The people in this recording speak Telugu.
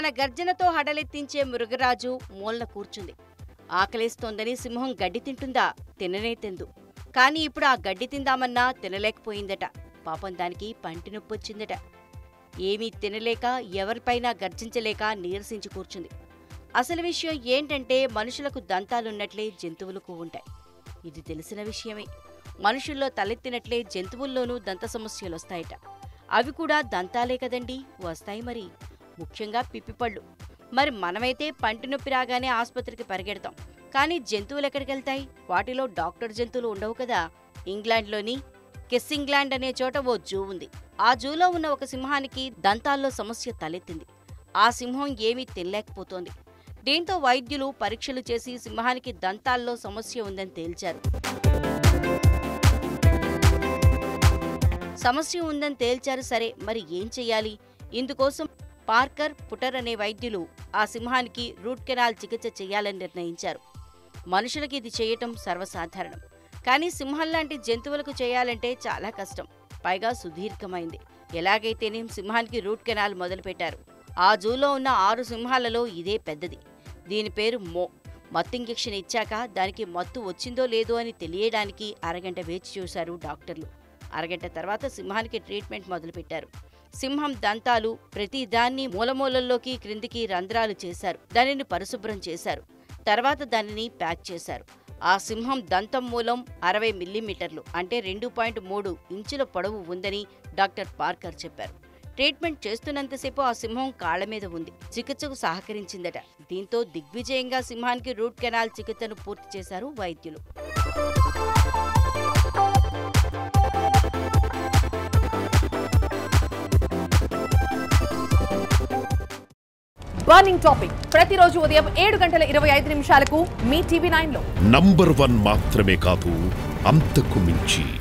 తన గర్జనతో హడలెత్తించే మృగరాజు మూలన కూర్చుంది. ఆకలేస్తోందని సింహం గడ్డి తింటుందా? తిననే తిందు. కాని ఇప్పుడు ఆ గడ్డి తిందామన్నా తినలేకపోయిందట. పాపం దానికి పంటి నొప్పొచ్చిందట. ఏమీ తినలేక ఎవరిపైనా గర్జించలేక నీరసించి కూర్చుంది. అసలు విషయం ఏంటంటే మనుషులకు దంతాలున్నట్లే జంతువులకు ఉంటాయి. ఇది తెలిసిన విషయమే. మనుషుల్లో తలెత్తినట్లే జంతువుల్లోనూ దంత సమస్యలొస్తాయట. అవి కూడా దంతాలే కదండి, వస్తాయి మరి, ముఖ్యంగా పిప్పిపళ్ళు. మరి మనమైతే పంటి నొప్పి రాగానే ఆసుపత్రికి పరిగెడతాం, కానీ జంతువులు ఎక్కడికెళ్తాయి? వాటిలో డాక్టర్ జంతువులు ఉండవు కదా. ఇంగ్లాండ్లోని కెస్సింగ్లాండ్ అనే చోట ఓ జూ ఉంది. ఆ జూలో ఉన్న ఒక సింహానికి దంతాల్లో సమస్య తలెత్తింది. ఆ సింహం ఏమీ తినలేకపోతోంది. దీంతో వైద్యులు పరీక్షలు చేసి సింహానికి దంతాల్లో సమస్య ఉందని తేల్చారు. సరే, మరి ఏం చెయ్యాలి? ఇందుకోసం పార్కర్ పుటర్ అనే వైద్యులు ఆ సింహానికి రూట్ కెనాల్ చికిత్స చేయాలని నిర్ణయించారు. మనుషులకి ఇది చేయటం సర్వసాధారణం, కానీ సింహంలాంటి జంతువులకు చేయాలంటే చాలా కష్టం, పైగా సుదీర్ఘమైంది. ఎలాగైతేనే సింహానికి రూట్ కెనాల్ మొదలుపెట్టారు. ఆ జూలో ఉన్న 6 సింహాలలో ఇదే పెద్దది. దీని పేరు మో. మత్తు ఇంజెక్షన్ ఇచ్చాక దానికి మత్తు వచ్చిందో లేదో అని తెలియడానికి అరగంట వేచి చూశారు డాక్టర్లు. అరగంట తర్వాత సింహానికి ట్రీట్మెంట్ మొదలుపెట్టారు. సింహం దంతాలు ప్రతి దాన్ని మూలమూలల్లోకి క్రిందికి రంధ్రాలు చేశారు. దానిని పరిశుభ్రం చేశారు. తర్వాత దానిని ప్యాక్ చేశారు. ఆ సింహం దంతం మూలం 60 మిల్లీమీటర్లు, అంటే 2.3 ఇంచుల పొడవు ఉందని డాక్టర్ పార్కర్ చెప్పారు. ట్రీట్మెంట్ చేస్తున్నంతసేపు ఆ సింహం కాళ్ల మీద ఉంది. చికిత్సకు సహకరించిందట. దీంతో దిగ్విజయంగా సింహానికి రూట్ కెనాల్ చికిత్సను పూర్తి చేశారు వైద్యులు. బర్నింగ్ టాపిక్ ప్రతిరోజు ఉదయం 7:25 మీ టీవీ 9లో. #1 మాత్రమే కాదు, అంతకు మించి.